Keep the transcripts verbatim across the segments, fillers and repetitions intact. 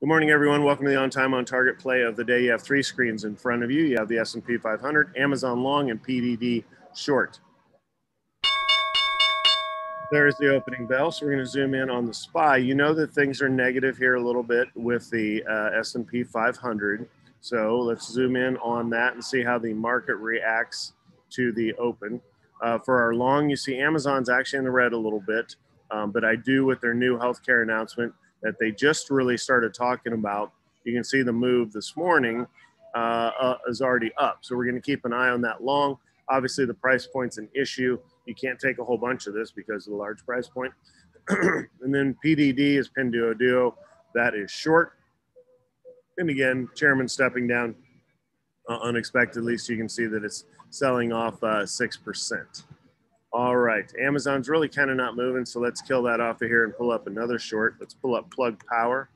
Good morning, everyone. Welcome to the On Time, On Target play of the day. You have three screens in front of you. You have the S and P five hundred, Amazon long, and P D D short. There's the opening bell, so we're going to zoom in on the S P Y. You know that things are negative here a little bit with the uh, S and P five hundred, so let's zoom in on that and see how the market reacts to the open. Uh, for our long, you see Amazon's actually in the red a little bit, um, but I do with their new healthcare announcement that they just really started talking about. You can see the move this morning uh, uh, is already up. So we're going to keep an eye on that long. Obviously, the price point's an issue. You can't take a whole bunch of this because of the large price point. And then P D D is Pinduoduo. That is short. And again, chairman stepping down uh, unexpectedly. So you can see that it's selling off uh, six percent. All right, Amazon's really kind of not moving, so let's kill that off of here and pull up another short. Let's pull up Plug Power.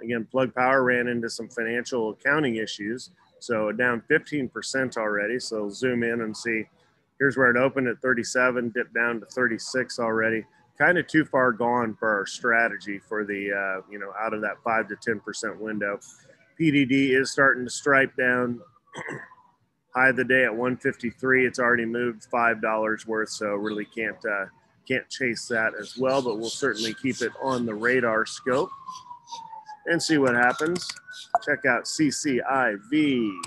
Again, Plug Power ran into some financial accounting issues, so down fifteen percent already. So we'll zoom in and see. Here's where it opened at thirty-seven, dipped down to thirty-six already. Kind of too far gone for our strategy for the, uh, you know, out of that five to ten percent window. P D D is starting to stripe down. High of the day at one fifty-three, it's already moved five dollars worth, so really can't uh, can't chase that as well, but we'll certainly keep it on the radar scope and see what happens. Check out C C I V.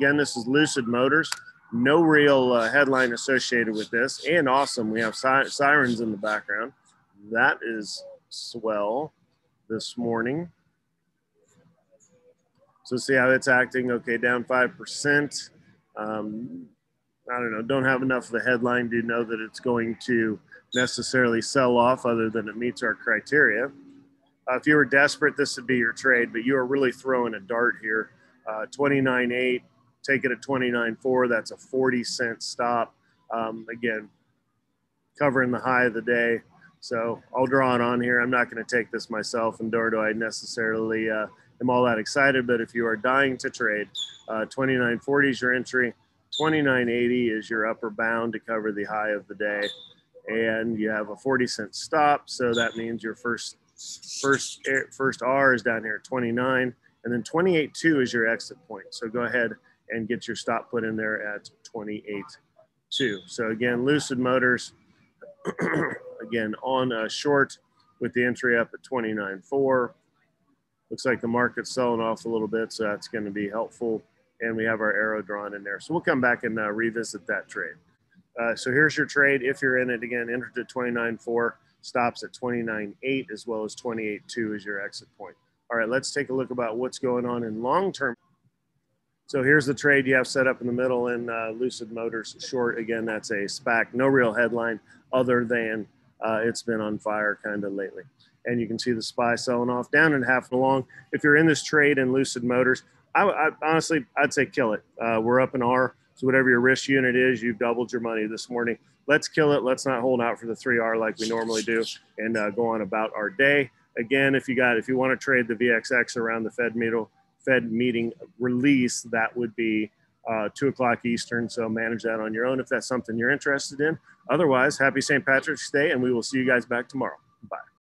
Again, this is Lucid Motors. No real uh, headline associated with this, and awesome. We have si sirens in the background. That is swell this morning. So see how it's acting. Okay, down five percent. Um, I don't know, don't have enough of the headline to know that it's going to necessarily sell off other than it meets our criteria. Uh, if you were desperate, this would be your trade, but you are really throwing a dart here. Uh, twenty-nine point eight, take it at twenty-nine point four. That's a forty cent stop. Um, again, covering the high of the day. So I'll draw it on here. I'm not going to take this myself, and nor do I necessarily uh, I'm all that excited, but if you are dying to trade, uh, twenty-nine forty is your entry, twenty-nine eighty is your upper bound to cover the high of the day, and you have a forty cent stop, so that means your first first first R is down here at twenty-nine, and then twenty-eight two is your exit point. So go ahead and get your stop put in there at twenty-eight two. So again, Lucid Motors, again on a short with the entry up at twenty-nine four. Looks like the market's selling off a little bit, so that's going to be helpful. And we have our arrow drawn in there. So we'll come back and uh, revisit that trade. Uh, so here's your trade. If you're in it, again, enter to twenty-nine four, stops at twenty-nine eight, as well as twenty-eight two is your exit point. All right, let's take a look about what's going on in long-term. So here's the trade you have set up in the middle in uh, Lucid Motors short. Again, that's a SPAC. No real headline other than uh, it's been on fire kind of lately. And you can see the S P Y selling off down and half and long. If you're in this trade in Lucid Motors, I, I honestly, I'd say kill it. Uh, we're up an R, so whatever your risk unit is, you've doubled your money this morning. Let's kill it. Let's not hold out for the three R like we normally do, and uh, go on about our day. Again, if you got, if you want to trade the V X X around the Fed meeting, Fed meeting release, that would be uh, two o'clock Eastern. So manage that on your own if that's something you're interested in. Otherwise, happy Saint Patrick's Day, and we will see you guys back tomorrow. Bye.